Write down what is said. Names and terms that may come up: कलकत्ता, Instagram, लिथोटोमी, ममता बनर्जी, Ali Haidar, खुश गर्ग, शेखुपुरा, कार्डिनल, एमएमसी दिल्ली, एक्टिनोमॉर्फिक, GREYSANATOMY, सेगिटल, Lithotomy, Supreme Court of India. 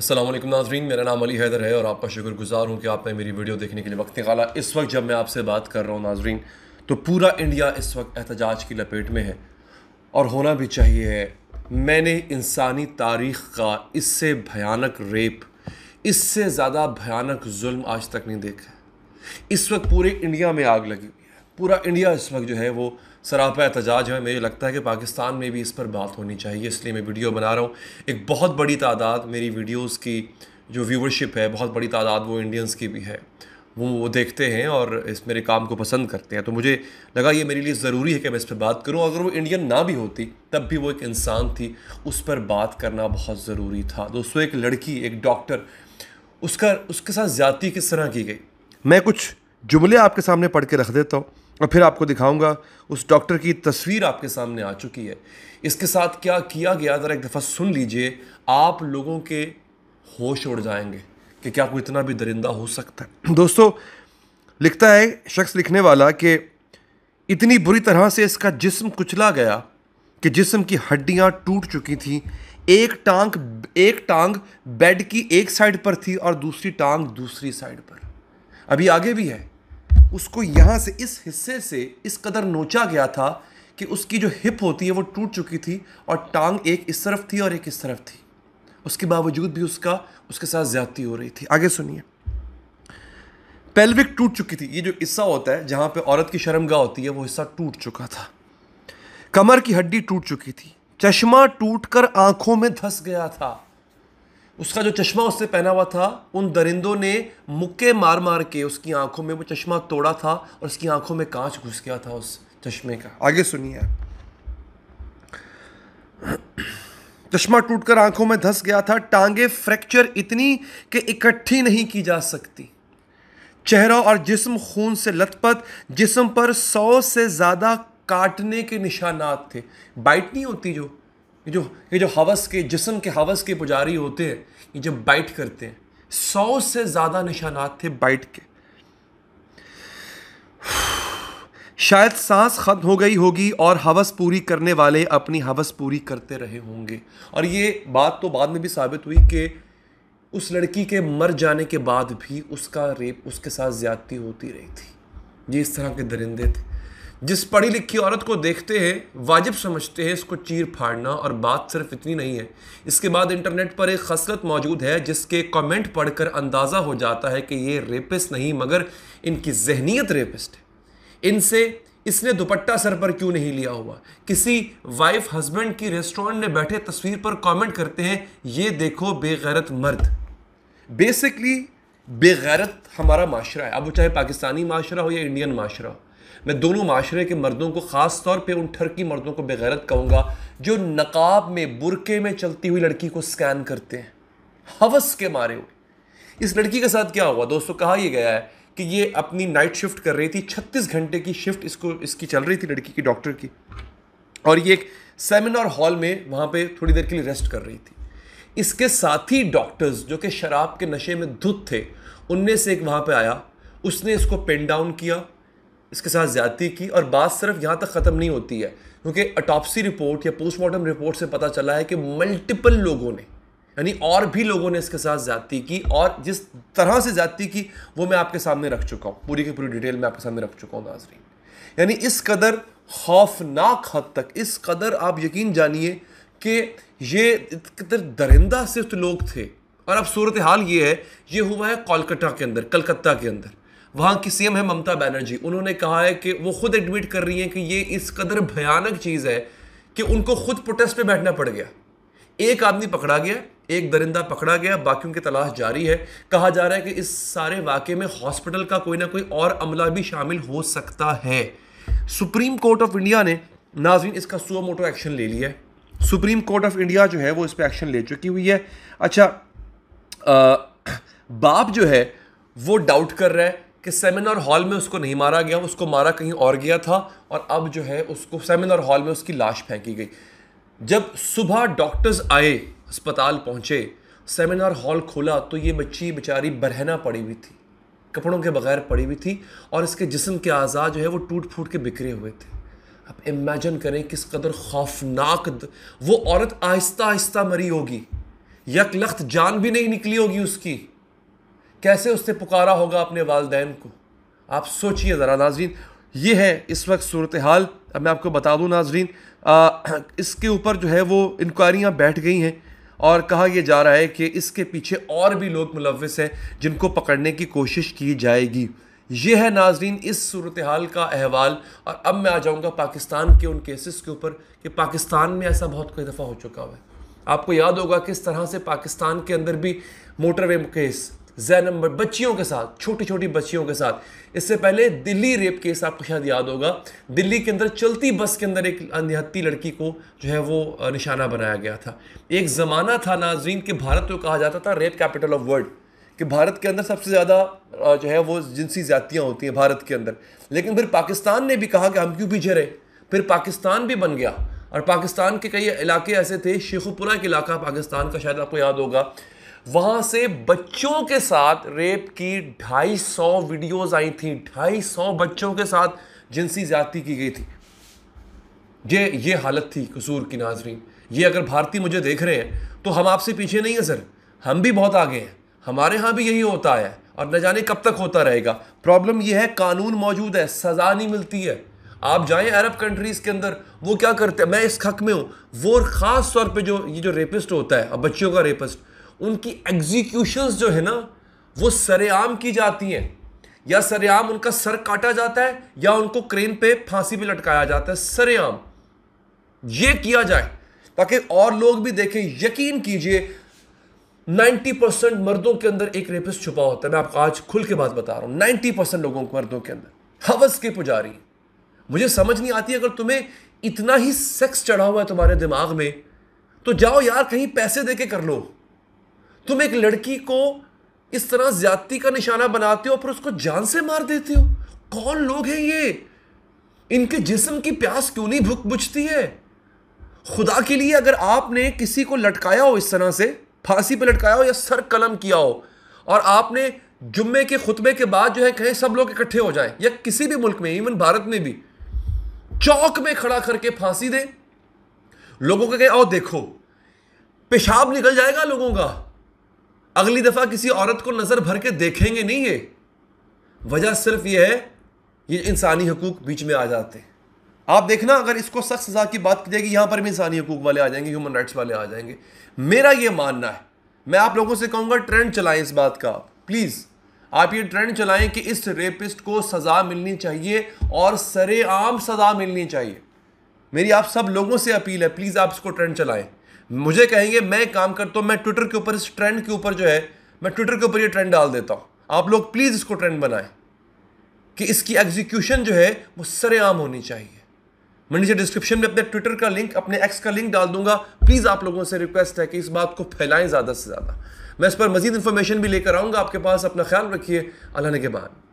अस्सलाम वालेकुम नाज़रीन, मेरा नाम अली हैदर है और आपका शुक्रगुजार हूँ कि आपने मेरी वीडियो देखने के लिए वक्त निकाला। इस वक्त जब मैं आपसे बात कर रहा हूँ नाज़रीन, तो पूरा इंडिया इस वक्त एहतजाज की लपेट में है और होना भी चाहिए है। मैंने इंसानी तारीख़ का इससे भयानक रेप, इससे ज़्यादा भयानक जुल्म आज तक नहीं देखा। इस वक्त पूरे इंडिया में आग लगी हुई है, पूरा इंडिया इस वक्त जो है वो सरापा एहतजाज है। मुझे लगता है कि पाकिस्तान में भी इस पर बात होनी चाहिए, इसलिए मैं वीडियो बना रहा हूँ। एक बहुत बड़ी तादाद मेरी वीडियोस की जो व्यूवरशिप है, बहुत बड़ी तादाद वो इंडियंस की भी है, वो देखते हैं और इस मेरे काम को पसंद करते हैं। तो मुझे लगा ये मेरे लिए ज़रूरी है कि मैं इस पर बात करूँ। अगर वो इंडियन ना भी होती तब भी वो एक इंसान थी, उस पर बात करना बहुत ज़रूरी था। दोस्तों, एक लड़की, एक डॉक्टर, उसके साथ ज़्यादती किस तरह की गई, मैं कुछ जुमले आपके सामने पढ़ के रख देता हूँ और फिर आपको दिखाऊंगा। उस डॉक्टर की तस्वीर आपके सामने आ चुकी है, इसके साथ क्या किया गया ज़रा एक दफ़ा सुन लीजिए, आप लोगों के होश उड़ जाएंगे कि क्या कोई इतना भी दरिंदा हो सकता है। दोस्तों, लिखता है शख्स लिखने वाला कि इतनी बुरी तरह से इसका जिस्म कुचला गया कि जिस्म की हड्डियां टूट चुकी थीं। एक टांग बेड की एक साइड पर थी और दूसरी टांग दूसरी साइड पर। अभी आगे भी है, उसको यहाँ से इस हिस्से से इस कदर नोचा गया था कि उसकी जो हिप होती है वो टूट चुकी थी और टांग एक इस तरफ थी और एक इस तरफ थी। उसके बावजूद भी उसके साथ ज्यादती हो रही थी। आगे सुनिए। पेल्विक टूट चुकी थी, ये जो हिस्सा होता है जहाँ पे औरत की शर्मगाह होती है, वो हिस्सा टूट चुका था। कमर की हड्डी टूट चुकी थी। चश्मा टूटकर आंखों में धंस गया था। उसका जो चश्मा उससे पहना हुआ था, उन दरिंदों ने मुक्के मार मार के उसकी आंखों में वो चश्मा तोड़ा था और उसकी आंखों में कांच घुस गया था उस चश्मे का। आगे सुनिए। चश्मा टूटकर आंखों में धंस गया था। टांगे फ्रैक्चर इतनी कि इकट्ठी नहीं की जा सकती। चेहरा और जिस्म खून से लथपथ। जिस्म पर 100 से ज़्यादा काटने के निशानात थे। बाइट नहीं होती जो ये जो हवस के, जिस्म के हवस के पुजारी होते हैं, ये जब बाइट करते हैं, 100 से ज़्यादा निशानात थे बाइट के। शायद सांस खत्म हो गई होगी और हवस पूरी करने वाले अपनी हवस पूरी करते रहे होंगे। और ये बात तो बाद में भी साबित हुई कि उस लड़की के मर जाने के बाद भी उसका रेप, उसके साथ ज्यादती होती रही थी। ये इस तरह के दरिंदे थे। जिस पढ़ी लिखी औरत को देखते हैं, वाजिब समझते हैं इसको चीर फाड़ना। और बात सिर्फ इतनी नहीं है, इसके बाद इंटरनेट पर एक खसलत मौजूद है जिसके कमेंट पढ़कर अंदाज़ा हो जाता है कि ये रेपिस्ट नहीं मगर इनकी जहनीत रेपिस्ट है। इनसे इसने दुपट्टा सर पर क्यों नहीं लिया हुआ। किसी वाइफ हस्बैंड की रेस्टोरेंट में बैठे तस्वीर पर कमेंट करते हैं, ये देखो बेगैरत मर्द। बेसिकली बेगैरत हमारा माशरा है, अब वो चाहे पाकिस्तानी माशरा हो या इंडियन माशरा हो। मैं दोनों माशरे के मर्दों को, ख़ास तौर पे उन ठरकी मर्दों को बेगैरत कहूँगा जो नकाब में, बुरके में चलती हुई लड़की को स्कैन करते हैं हवस के मारे हुए। इस लड़की के साथ क्या हुआ दोस्तों, कहा यह गया है कि ये अपनी नाइट शिफ्ट कर रही थी। 36 घंटे की शिफ्ट इसकी चल रही थी लड़की की, डॉक्टर की। और ये एक सेमिनार हॉल में वहाँ पे थोड़ी देर के लिए रेस्ट कर रही थी। इसके साथी डॉक्टर्स जो कि शराब के नशे में धुत थे, उनमें से एक वहाँ पे आया, उसने इसको पिन डाउन किया, इसके साथ ज्यादती की। और बात सिर्फ यहाँ तक ख़त्म नहीं होती है, क्योंकि ऑटोप्सी रिपोर्ट या पोस्टमार्टम रिपोर्ट से पता चला है कि मल्टीपल लोगों ने, यानी और भी लोगों ने इसके साथ ज्यादती की। और जिस तरह से ज्यादती की वो मैं आपके सामने रख चुका हूँ, पूरी की पूरी डिटेल मैं आपके सामने रख चुका हूँ नाज़रीन। यानी इस कदर खौफनाक हद तक, इस कदर आप यकीन जानिए कि ये इस कदर दरिंदा सिर्फ लोग थे। और अब सूरत हाल ये है, ये हुआ है कलकत्ता के अंदर। वहाँ की सीएम है ममता बनर्जी, उन्होंने कहा है कि वो खुद एडमिट कर रही हैं कि ये इस कदर भयानक चीज़ है कि उनको खुद प्रोटेस्ट पर बैठना पड़ गया। एक आदमी पकड़ा गया, एक दरिंदा पकड़ा गया, बाकियों की तलाश जारी है। कहा जा रहा है कि इस सारे वाक़े में हॉस्पिटल का कोई ना कोई और अमला भी शामिल हो सकता है। सुप्रीम कोर्ट ऑफ इंडिया ने नाज़रीन इसका सुओ मोटो एक्शन ले लिया है। सुप्रीम कोर्ट ऑफ इंडिया जो है वो इस पर एक्शन ले चुकी हुई है। अच्छा, बाप जो है वो डाउट कर रहा है कि सेमिनार हॉल में उसको नहीं मारा गया, उसको मारा कहीं और गया था। और अब जो है उसको सेमिनार हॉल में उसकी लाश फेंकी गई। जब सुबह डॉक्टर्स आए, अस्पताल पहुंचे, सेमिनार हॉल खोला तो ये बच्ची बेचारी बरहना पड़ी हुई थी, कपड़ों के बगैर पड़ी हुई थी और इसके जिस्म के अज़ा जो है वो टूट फूट के बिखरे हुए थे। अब इमेजिन करें किस कदर खौफनाक वो औरत आहिस्ता आहिस्ता मरी होगी। यकलख्त जान भी नहीं निकली होगी उसकी, कैसे उसने पुकारा होगा अपने वालदैन को। आप सोचिए ज़रा नाजरीन, ये है इस वक्त सूरत हाल। अब मैं आपको बता दूं नाजरीन, इसके ऊपर जो है वो इंक्वायरियाँ बैठ गई हैं और कहा यह जा रहा है कि इसके पीछे और भी लोग मुलव्विस हैं जिनको पकड़ने की कोशिश की जाएगी। ये है नाजरीन इस सूरत हाल का अहवाल। और अब मैं आ जाऊँगा पाकिस्तान के उन केसेस के ऊपर कि पाकिस्तान में ऐसा बहुत कई दफ़ा हो चुका हुआ है। आपको याद होगा किस तरह से पाकिस्तान के अंदर भी मोटरवे केस, जैन नंबर बच्चियों के साथ, छोटी छोटी बच्चियों के साथ। इससे पहले दिल्ली रेप केस आपको शायद याद होगा, दिल्ली के अंदर चलती बस के अंदर एक अनहत्ती लड़की को जो है वो निशाना बनाया गया था। एक ज़माना था नाजरीन कि भारत को कहा जाता था रेप कैपिटल ऑफ वर्ल्ड, कि भारत के अंदर सबसे ज़्यादा जो है वो जिनसी ज़्यादतियाँ होती हैं भारत के अंदर। लेकिन फिर पाकिस्तान ने भी कहा कि हम क्यों पीछे रहे, फिर पाकिस्तान भी बन गया। और पाकिस्तान के कई इलाके ऐसे थे, शेखुपुरा के इलाका पाकिस्तान का शायद आपको याद होगा, वहाँ से बच्चों के साथ रेप की 250 वीडियोज़ आई थी, 250 बच्चों के साथ जिनसी ज़्यादती की गई थी। ये हालत थी कसूर की नाजरीन। ये अगर भारतीय मुझे देख रहे हैं तो हम आपसे पीछे नहीं हैं सर, हम भी बहुत आगे हैं, हमारे यहाँ भी यही होता है और न जाने कब तक होता रहेगा। प्रॉब्लम यह है कानून मौजूद है, सज़ा नहीं मिलती है। आप जाएं अरब कंट्रीज़ के अंदर, वो क्या करते हैं, मैं इस हक़ में हूँ, वो ख़ास तौर पे जो ये जो रेपिस्ट होता है, अब बच्चों का रेपिस्ट, उनकी एग्जीक्यूशंस जो है ना वो सरेआम की जाती हैं, या सरेआम उनका सर काटा जाता है या उनको क्रेन पे फांसी पे लटकाया जाता है सरेआम। ये किया जाए ताकि और लोग भी देखें। यकीन कीजिए 90% मर्दों के अंदर एक रेपिस्ट छुपा होता है। मैं आपको आज खुल के बात बता रहा हूँ, 90% लोगों को, मर्दों के अंदर हवस के पुजारी। मुझे समझ नहीं आती, अगर तुम्हें इतना ही सेक्स चढ़ा हुआ है तुम्हारे दिमाग में तो जाओ यार कहीं पैसे दे के कर लो। तुम एक लड़की को इस तरह ज्यादती का निशाना बनाते हो फिर उसको जान से मार देते हो। कौन लोग हैं ये, इनके जिस्म की प्यास क्यों नहीं बुझती है? खुदा के लिए अगर आपने किसी को लटकाया हो, इस तरह से फांसी पे लटकाया हो या सर कलम किया हो, और आपने जुम्मे के खुतबे के बाद जो है कहें सब लोग इकट्ठे हो जाएं, या किसी भी मुल्क में, इवन भारत में भी, चौक में खड़ा करके फांसी दें लोगों को, कहें आओ देखो, पेशाब निकल जाएगा लोगों का, अगली दफ़ा किसी औरत को नज़र भर के देखेंगे नहीं। ये वजह सिर्फ ये है, ये इंसानी हकूक़ बीच में आ जाते हैं। आप देखना अगर इसको सख्त सज़ा की बात की जाएगी, यहाँ पर भी इंसानी हकूक़ वाले आ जाएंगे, ह्यूमन राइट्स वाले आ जाएंगे। मेरा ये मानना है, मैं आप लोगों से कहूँगा ट्रेंड चलाएं इस बात का, प्लीज़ आप ये ट्रेंड चलाएं कि इस रेपिस्ट को सज़ा मिलनी चाहिए और सरेआम सज़ा मिलनी चाहिए। मेरी आप सब लोगों से अपील है, प्लीज़ आप इसको ट्रेंड चलाएं। मुझे कहेंगे, मैं काम करता हूँ, मैं ट्विटर के ऊपर इस ट्रेंड के ऊपर जो है, मैं ट्विटर के ऊपर ये ट्रेंड डाल देता हूँ। आप लोग प्लीज़ इसको ट्रेंड बनाएं कि इसकी एग्जीक्यूशन जो है वो सरेआम होनी चाहिए। मैं नीचे डिस्क्रिप्शन में अपने ट्विटर का लिंक, अपने एक्स का लिंक डाल दूंगा। प्लीज़ आप लोगों से रिक्वेस्ट है कि इस बात को फैलाएं ज़्यादा से ज़्यादा। मैं इस पर मज़ीद इन्फॉर्मेशन भी लेकर आऊँगा आपके पास। अपना ख्याल रखिए, अल्लाह ने के बाद।